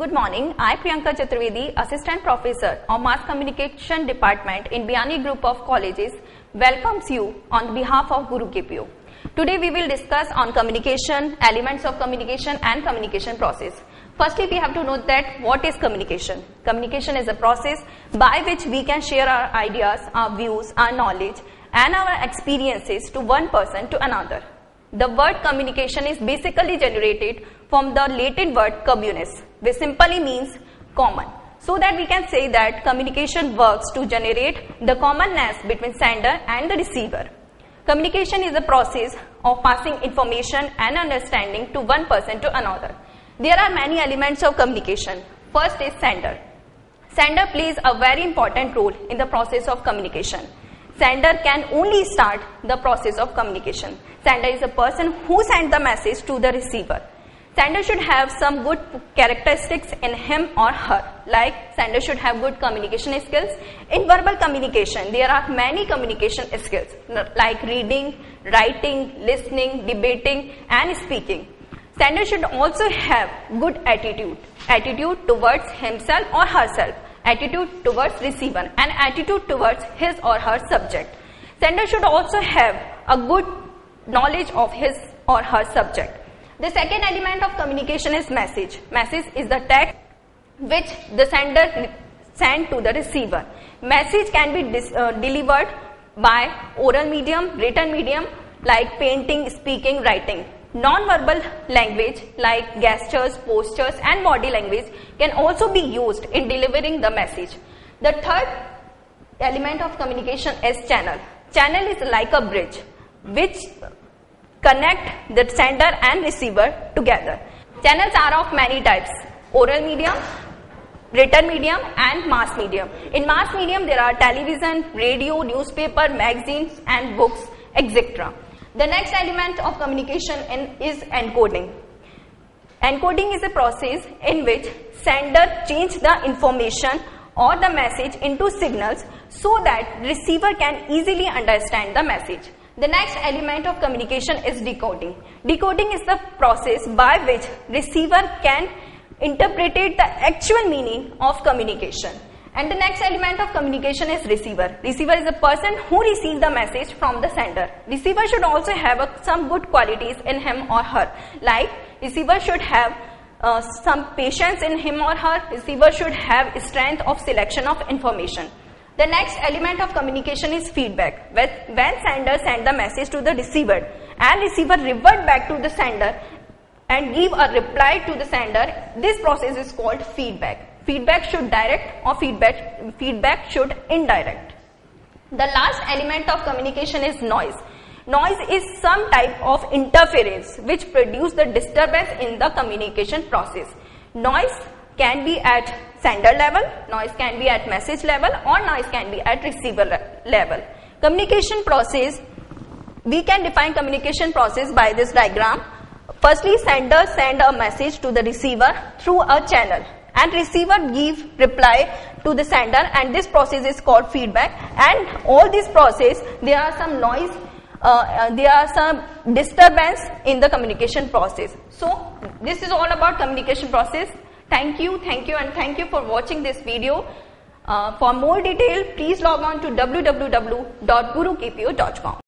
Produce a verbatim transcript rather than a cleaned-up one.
Good morning, I Priyanka Chaturvedi, Assistant Professor of Mass Communication Department in Biyani Group of Colleges, welcomes you on behalf of Guru K P O. Today we will discuss on communication, elements of communication and communication process. Firstly, we have to know that what is communication? Communication is a process by which we can share our ideas, our views, our knowledge and our experiences to one person to another. The word communication is basically generated from the Latin word communis, which simply means common. So that we can say that communication works to generate the commonness between sender and the receiver. Communication is a process of passing information and understanding to one person to another. There are many elements of communication. First is sender. Sender plays a very important role in the process of communication. Sender can only start the process of communication. Sender is a person who sends the message to the receiver. Sender should have some good characteristics in him or her. Like, sender should have good communication skills. In verbal communication, there are many communication skills like reading, writing, listening, debating and speaking. Sender should also have good attitude. Attitude towards himself or herself. Attitude towards receiver and attitude towards his or her subject. Sender should also have a good knowledge of his or her subject. The second element of communication is message. Message is the text which the sender sends to the receiver. Message can be dis, uh, delivered by oral medium, written medium like painting, speaking, writing. Non-verbal language like gestures, postures and body language can also be used in delivering the message. The third element of communication is channel. Channel is like a bridge which connect the sender and receiver together. Channels are of many types: oral medium, written medium and mass medium. In mass medium there are television, radio, newspaper, magazines and books, et cetera. The next element of communication in, is encoding. Encoding is a process in which sender changes the information or the message into signals so that receiver can easily understand the message. The next element of communication is decoding. Decoding is the process by which receiver can interpret the actual meaning of communication. And the next element of communication is receiver. Receiver is a person who receives the message from the sender. Receiver should also have a, some good qualities in him or her. Like, receiver should have uh, some patience in him or her. Receiver should have strength of selection of information. The next element of communication is feedback. When, when sender sends the message to the receiver and receiver revert back to the sender and give a reply to the sender, this process is called feedback. Feedback should direct or feedback, feedback should indirect. The last element of communication is noise. Noise is some type of interference which produces the disturbance in the communication process. Noise can be at sender level, noise can be at message level or noise can be at receiver level. Communication process, we can define communication process by this diagram. Firstly, sender sends a message to the receiver through a channel. And receiver give reply to the sender, and this process is called feedback. And all this process, there are some noise, uh, there are some disturbance in the communication process. So this is all about communication process. Thank you, thank you and thank you for watching this video. Uh, for more detail, please log on to w w w dot guru k p o dot com.